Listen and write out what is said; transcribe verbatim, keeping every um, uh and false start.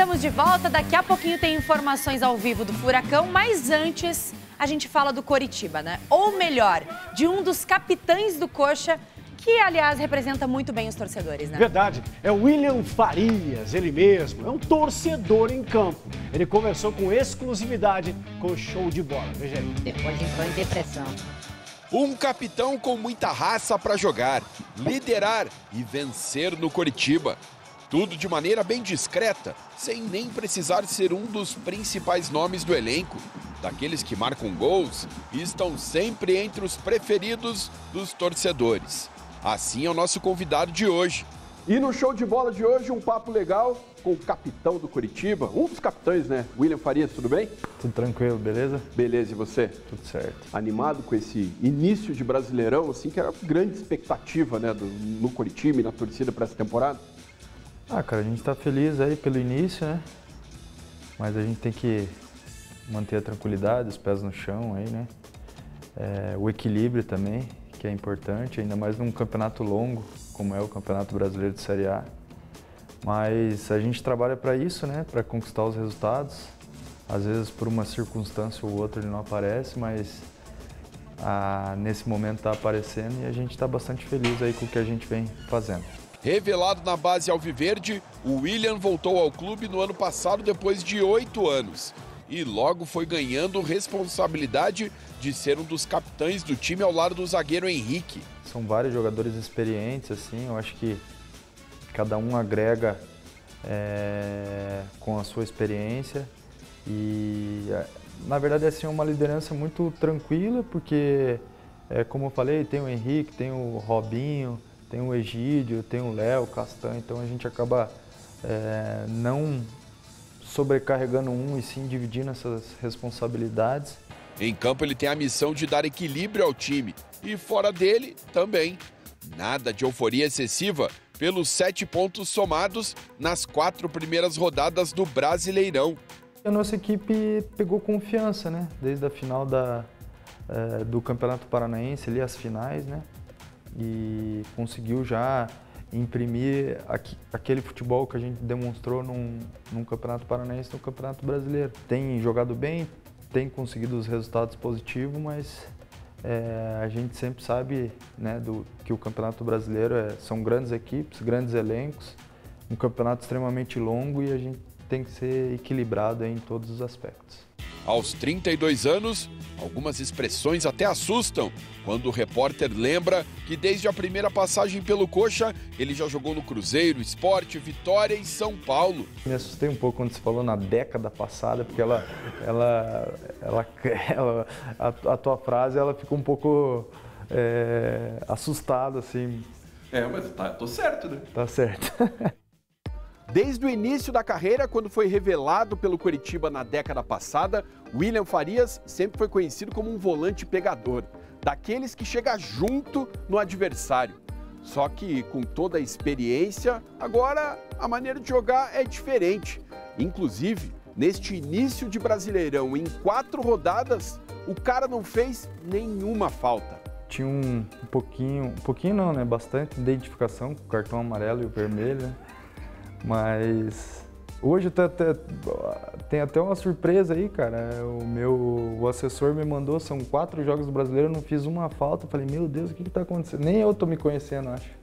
Estamos de volta, daqui a pouquinho tem informações ao vivo do Furacão, mas antes a gente fala do Coritiba, né? Ou melhor, de um dos capitães do Coxa, que, aliás, representa muito bem os torcedores, né? Verdade. É o Willian Farias, ele mesmo. É um torcedor em campo. Ele conversou com exclusividade com o Show de Bola. Veja aí. Depois entrou em depressão. Um capitão com muita raça para jogar, liderar e vencer no Coritiba. Tudo de maneira bem discreta, sem nem precisar ser um dos principais nomes do elenco. Daqueles que marcam gols e estão sempre entre os preferidos dos torcedores. Assim é o nosso convidado de hoje. E no Show de Bola de hoje, um papo legal com o capitão do Coritiba, um dos capitães, né? Willian Farias, tudo bem? Tudo tranquilo, beleza? Beleza, e você? Tudo certo. Animado com esse início de Brasileirão, assim, que era uma grande expectativa, né, do, no Coritiba e na torcida para essa temporada? Ah, cara, a gente tá feliz aí pelo início, né? Mas a gente tem que manter a tranquilidade, os pés no chão aí, né? É, o equilíbrio também, que é importante, ainda mais num campeonato longo, como é o Campeonato Brasileiro de Série A. Mas a gente trabalha para isso, né? Para conquistar os resultados. Às vezes, por uma circunstância ou outra, ele não aparece, mas ah, nesse momento está aparecendo e a gente está bastante feliz aí com o que a gente vem fazendo. Revelado na base alviverde, o Willian voltou ao clube no ano passado depois de oito anos e logo foi ganhando responsabilidade de ser um dos capitães do time ao lado do zagueiro Henrique. São vários jogadores experientes, assim, eu acho que cada um agrega é, com a sua experiência e, na verdade, é assim, uma liderança muito tranquila, porque, é, como eu falei, tem o Henrique, tem o Robinho, tem o Egídio, tem o Léo, Castanho, então a gente acaba é, não sobrecarregando um e sim dividindo essas responsabilidades. Em campo ele tem a missão de dar equilíbrio ao time e fora dele também. Nada de euforia excessiva pelos sete pontos somados nas quatro primeiras rodadas do Brasileirão. A nossa equipe pegou confiança, né? Desde a final da, é, do Campeonato Paranaense, ali as finais, né? E conseguiu já imprimir aqui, aquele futebol que a gente demonstrou num, num Campeonato Paranaense, num Campeonato Brasileiro. Tem jogado bem, tem conseguido os resultados positivos, mas é, a gente sempre sabe, né, do, que o Campeonato Brasileiro é, são grandes equipes, grandes elencos, um campeonato extremamente longo e a gente tem que ser equilibrado em todos os aspectos. Aos trinta e dois anos, algumas expressões até assustam quando o repórter lembra que desde a primeira passagem pelo Coxa, ele já jogou no Cruzeiro, Sport, Vitória e São Paulo. Me assustei um pouco quando se falou na década passada, porque ela, ela, ela, ela, a, a tua frase ela ficou um pouco é, assustada, assim. É, mas tá, tô certo, né? Tá certo. Desde o início da carreira, quando foi revelado pelo Coritiba na década passada, Willian Farias sempre foi conhecido como um volante pegador, daqueles que chega junto no adversário. Só que, com toda a experiência, agora a maneira de jogar é diferente. Inclusive, neste início de Brasileirão, em quatro rodadas, o cara não fez nenhuma falta. Tinha um pouquinho, um pouquinho não, né? Bastante identificação com o cartão amarelo e o vermelho, né? Mas hoje tá, tá, tem até uma surpresa aí, cara. O meu o assessor me mandou, são quatro jogos do Brasileiro, eu não fiz uma falta. Falei, meu Deus, o que que tá acontecendo? Nem eu tô me conhecendo, acho.